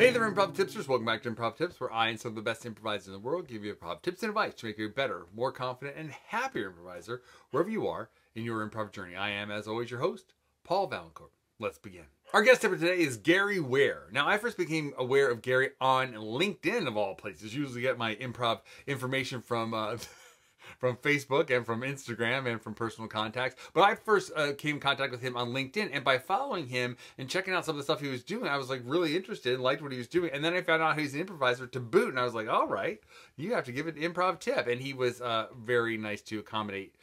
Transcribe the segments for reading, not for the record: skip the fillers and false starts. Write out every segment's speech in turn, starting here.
Hey there, Improv Tipsters. Welcome back to Improv Tips, where I and some of the best improvisers in the world give you improv tips and advice to make you a better, more confident, and happier improviser wherever you are in your improv journey. I am, as always, your host, Paul Valancourt. Let's begin. Our guest tipper today is Gary Ware. Now, I first became aware of Gary on LinkedIn, of all places. Usually get my improv information from Facebook and from Instagram and from personal contacts. But I first came in contact with him on LinkedIn, and by following him and checking out some of the stuff he was doing, I was like really interested and liked what he was doing. And then I found out he's an improviser to boot, and I was like, all right, you have to give an improv tip. And he was very nice to accommodate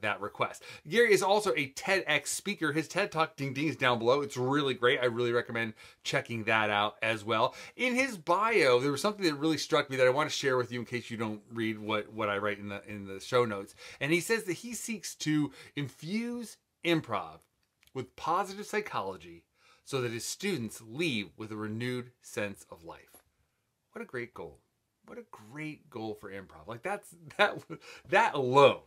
that request. Gary is also a TEDx speaker. His TED Talk, Ding Ding, is down below. It's really great. I really recommend checking that out as well. In his bio, there was something that really struck me that I want to share with you in case you don't read what I write in the show notes. And he says that he seeks to infuse improv with positive psychology so that his students leave with a renewed sense of life. What a great goal. What a great goal for improv. Like that alone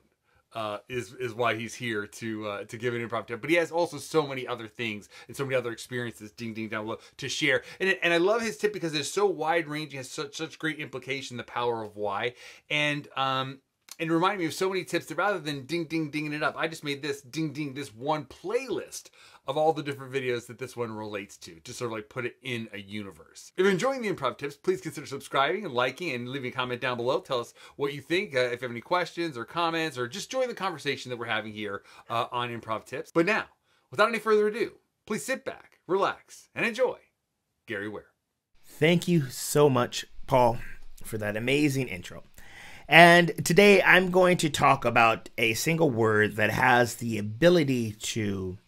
is why he's here to give an improv tip. But he has also so many other things and so many other experiences, ding ding down below, to share. And I love his tip because it's so wide ranging, has such great implication, the power of why. And it reminded me of so many tips that rather than ding, ding, dinging it up, I just made this ding, ding, this one playlist of all the different videos that this one relates to sort of like put it in a universe. If you're enjoying the improv tips, please consider subscribing and liking and leaving a comment down below. Tell us what you think, if you have any questions or comments, or just join the conversation that we're having here on improv tips. But now, without any further ado, please sit back, relax, and enjoy Gary Ware. Thank you so much, Paul, for that amazing intro. And today I'm going to talk about a single word that has the ability to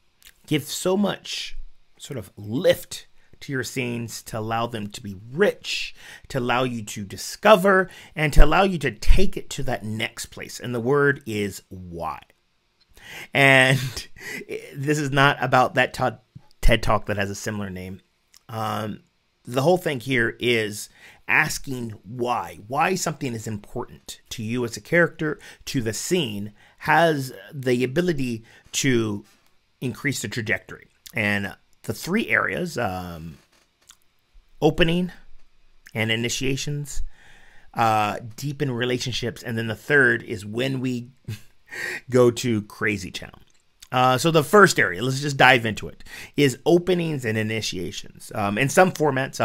give so much sort of lift to your scenes, to allow them to be rich, to allow you to discover, and to allow you to take it to that next place. And the word is why. And this is not about that TED Talk that has a similar name. The whole thing here is asking why. Why something is important to you as a character, to the scene, has the ability to increase the trajectory. And the three areas, opening and initiations, deepen relationships, and then the third is when we go to crazy town. So the first area, let's just dive into it, is openings and initiations. In some formats,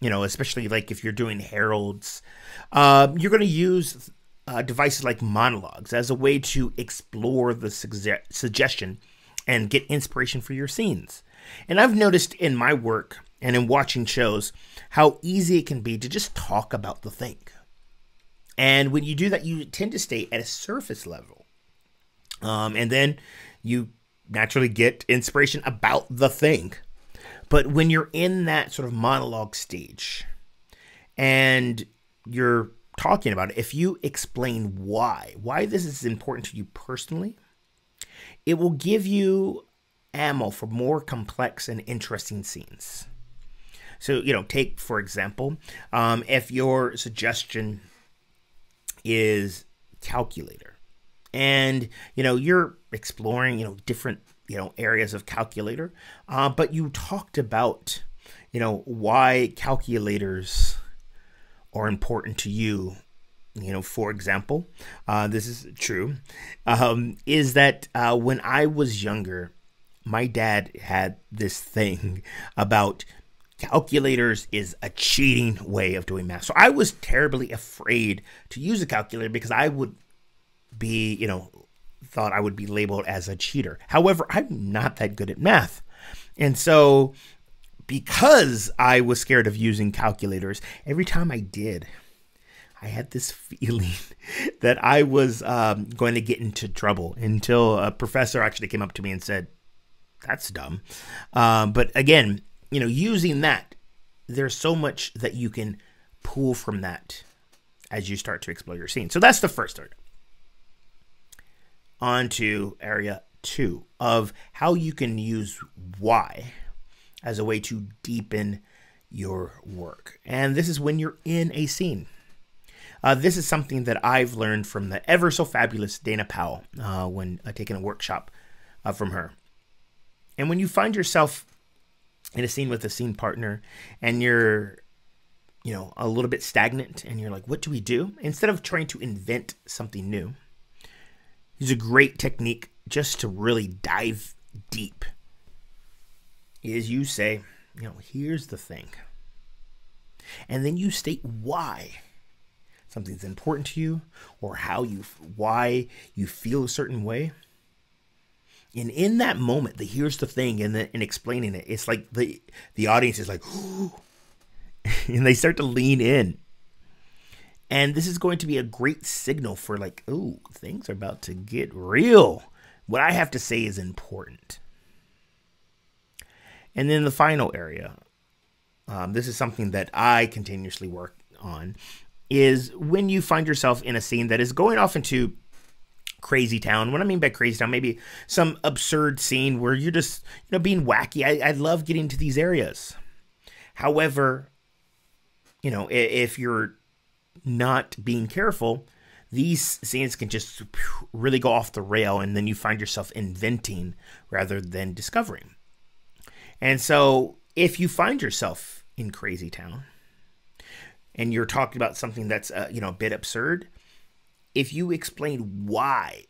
you know, especially like if you're doing heralds, you're going to use devices like monologues as a way to explore the suggestion and get inspiration for your scenes. And I've noticed in my work and in watching shows how easy it can be to just talk about the thing. And when you do that, you tend to stay at a surface level. And then you naturally get inspiration about the thing. But when you're in that sort of monologue stage and you're talking about it, if you explain why this is important to you personally, it will give you ammo for more complex and interesting scenes. So, you know, take, for example, if your suggestion is calculator, and, you know, you're exploring, you know, different, you know, areas of calculator, but you talked about, you know, why calculators are important to you. You know, for example, this is true, is that when I was younger, my dad had this thing about calculators is a cheating way of doing math. So I was terribly afraid to use a calculator because I would be, you know, thought I would be labeled as a cheater. However, I'm not that good at math. And so because I was scared of using calculators, every time I did, I had this feeling that I was going to get into trouble, until a professor actually came up to me and said, that's dumb. But again, you know, using that, there's so much that you can pull from that as you start to explore your scene. So that's the first area. On to area two of how you can use why as a way to deepen your work. And this is when you're in a scene. This is something that I've learned from the ever so fabulous Dana Powell when taking a workshop from her. And when you find yourself in a scene with a scene partner and you're you know, a little bit stagnant and you're like, what do we do? Instead of trying to invent something new, it's a great technique just to really dive deep is you say, you know, here's the thing. And then you state why something's important to you or how you, why you feel a certain way. And in that moment, the here's the thing and, explaining it, it's like the audience is like, ooh, and they start to lean in. And this is going to be a great signal for like, oh, things are about to get real. What I have to say is important. And then the final area, this is something that I continuously work on, is when you find yourself in a scene that is going off into crazy town. What I mean by crazy town, maybe some absurd scene where you're just, you know, being wacky. I love getting to these areas. However, you know, if you're not being careful, these scenes can just really go off the rail, and then you find yourself inventing rather than discovering. And so if you find yourself in crazy town and you're talking about something that's, you know, a bit absurd, if you explain why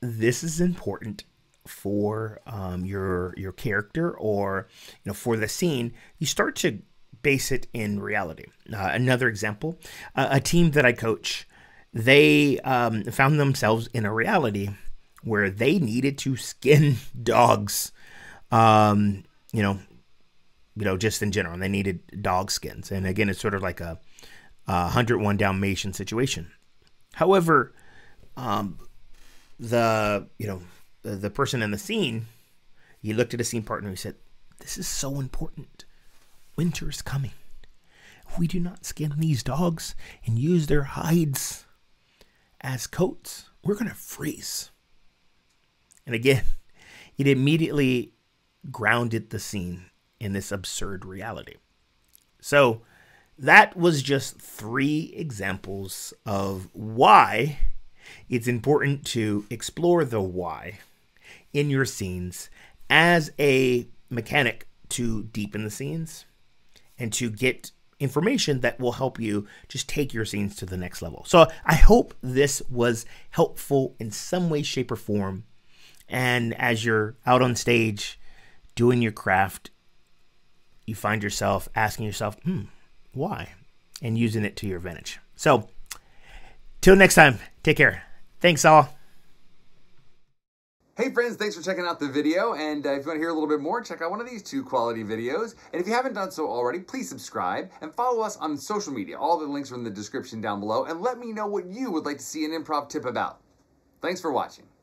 this is important for your character or, you know, for the scene, you start to base it in reality. Another example, a team that I coach, they found themselves in a reality where they needed to skin dogs, you know, just in general. And they needed dog skins. And again, it's sort of like a 101 Dalmatian situation. However, the person in the scene, he looked at his scene partner and he said, this is so important. Winter is coming. If we do not skin these dogs and use their hides as coats, we're going to freeze. And again, it immediately grounded the scene in this absurd reality. So that was just 3 examples of why it's important to explore the why in your scenes as a mechanic to deepen the scenes and to get information that will help you just take your scenes to the next level. So I hope this was helpful in some way, shape, or form. And as you're out on stage doing your craft, you find yourself asking yourself, why? And using it to your advantage. So till next time, take care. Thanks all. Hey friends, thanks for checking out the video, and if you want to hear a little bit more, check out one of these 2 quality videos. And if you haven't done so already, please subscribe and follow us on social media. All the links are in the description down below, and let me know what you would like to see an improv tip about. Thanks for watching.